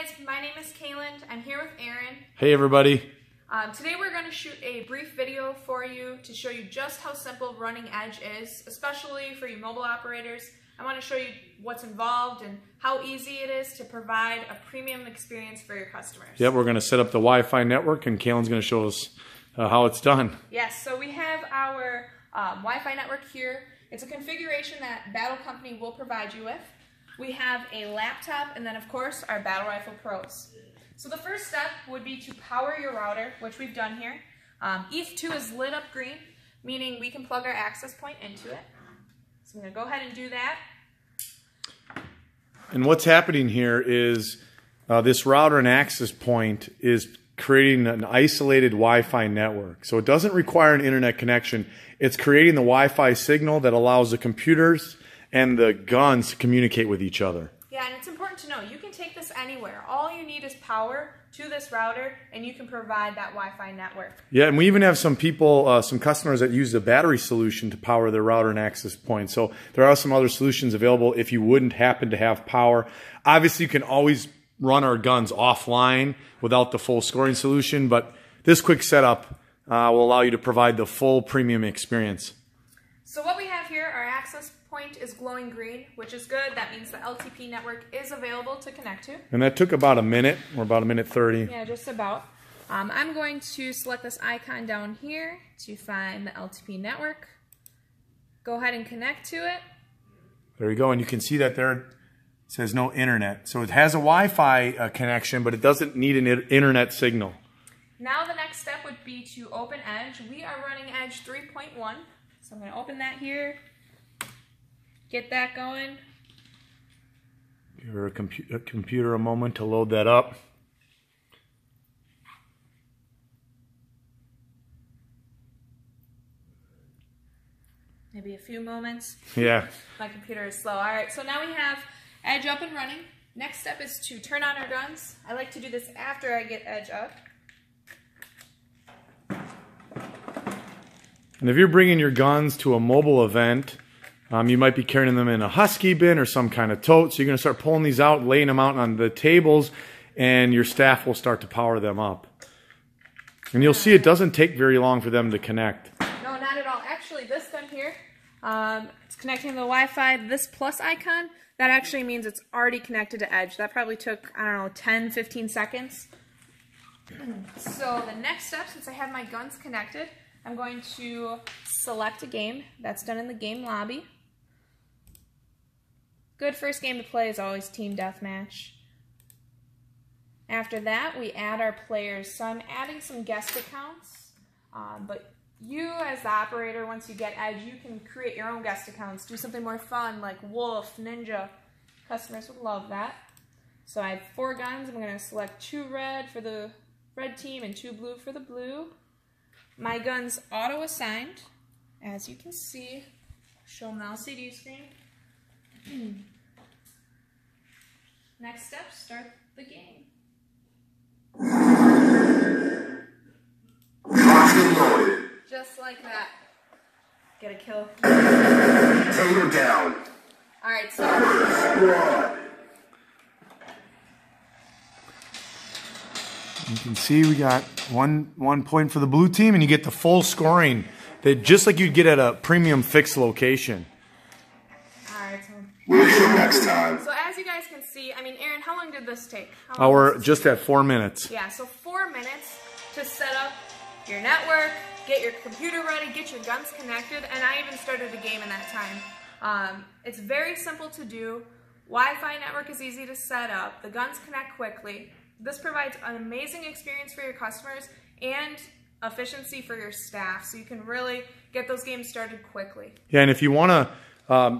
guys, my name is Kaylind. I'm here with Aaron. Hey everybody. Today we're going to shoot a brief video for you to show you just how simple running Edge is, especially for you mobile operators. I want to show you what's involved and how easy it is to provide a premium experience for your customers. Yep, we're going to set up the Wi-Fi network and Kaylind's going to show us how it's done. Yes, so we have our Wi-Fi network here. It's a configuration that Battle Company will provide you with. We have a laptop and then of course our Battle Rifle Pros. So the first step would be to power your router, which we've done here. ETH2 is lit up green, meaning we can plug our access point into it. So I'm going to go ahead and do that. And what's happening here is this router and access point is creating an isolated Wi-Fi network. So it doesn't require an internet connection. It's creating the Wi-Fi signal that allows the computers and the guns to communicate with each other. Yeah, and it's important to know, you can take this anywhere. All you need is power to this router, and you can provide that Wi-Fi network. Yeah, and we even have some people, some customers that use the battery solution to power their router and access point. So there are some other solutions available if you wouldn't happen to have power. Obviously, you can always run our guns offline without the full scoring solution, but this quick setup will allow you to provide the full premium experience. So what we have here, our access point is glowing green, which is good. That means the LTP network is available to connect to. And that took about a minute, or about a minute 30. Yeah, just about. I'm going to select this icon down here to find the LTP network. Go ahead and connect to it. There you go, and you can see that there it says no internet. So it has a Wi-Fi connection, but it doesn't need an internet signal. Now the next step would be to open Edge. We are running Edge 3.1, so I'm going to open that here. Get that going. Give our computer a moment to load that up. Maybe a few moments. Yeah. My computer is slow. All right, so now we have Edge up and running. Next step is to turn on our guns. I like to do this after I get Edge up. And if you're bringing your guns to a mobile event, you might be carrying them in a husky bin or some kind of tote, so you're going to start pulling these out, laying them out on the tables, and your staff will start to power them up. And you'll see it doesn't take very long for them to connect. No, not at all. Actually, this gun here, it's connecting to the Wi-Fi. This plus icon, that actually means it's already connected to Edge. That probably took, I don't know, 10, 15 seconds. So the next step, since I have my guns connected, I'm going to select a game. That's done in the game lobby. Good first game to play is always Team Deathmatch. After that, we add our players. So I'm adding some guest accounts, but you as the operator, once you get Edge, you can create your own guest accounts. Do something more fun like Wolf, Ninja. Customers would love that. So I have 4 guns. I'm going to select 2 red for the red team and 2 blue for the blue. My gun's auto-assigned, as you can see. Show them the LCD screen. Next step, start the game. Just like that. Get a kill. Tater down. Alright, so. You can see we got one point for the blue team, and you get the full scoring that just like you'd get at a premium fixed location. Next time. So as you guys can see, I mean, Aaron, how long did this take? We're just at 4 minutes. Yeah, so 4 minutes to set up your network, get your computer ready, get your guns connected, and I even started a game in that time. It's very simple to do. Wi-Fi network is easy to set up. The guns connect quickly. This provides an amazing experience for your customers and efficiency for your staff, so you can really get those games started quickly. Yeah, and if you want to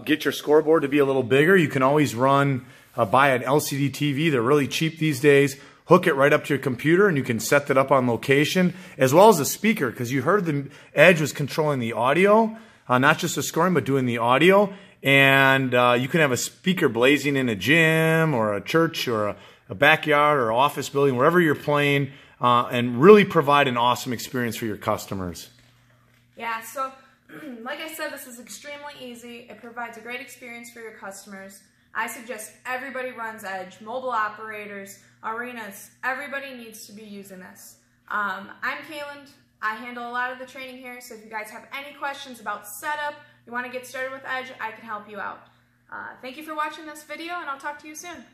get your scoreboard to be a little bigger, you can always run, buy an LCD TV. They're really cheap these days. Hook it right up to your computer and you can set that up on location, as well as a speaker, because you heard the Edge was controlling the audio, not just the scoring, but doing the audio. And you can have a speaker blazing in a gym or a church or a backyard or office building, wherever you're playing, and really provide an awesome experience for your customers. Yeah, so like I said, this is extremely easy. It provides a great experience for your customers. I suggest everybody runs Edge, mobile operators, arenas, everybody needs to be using this. I'm Kaylind. I handle a lot of the training here, so if you guys have any questions about setup, you want to get started with Edge, I can help you out. Thank you for watching this video, and I'll talk to you soon.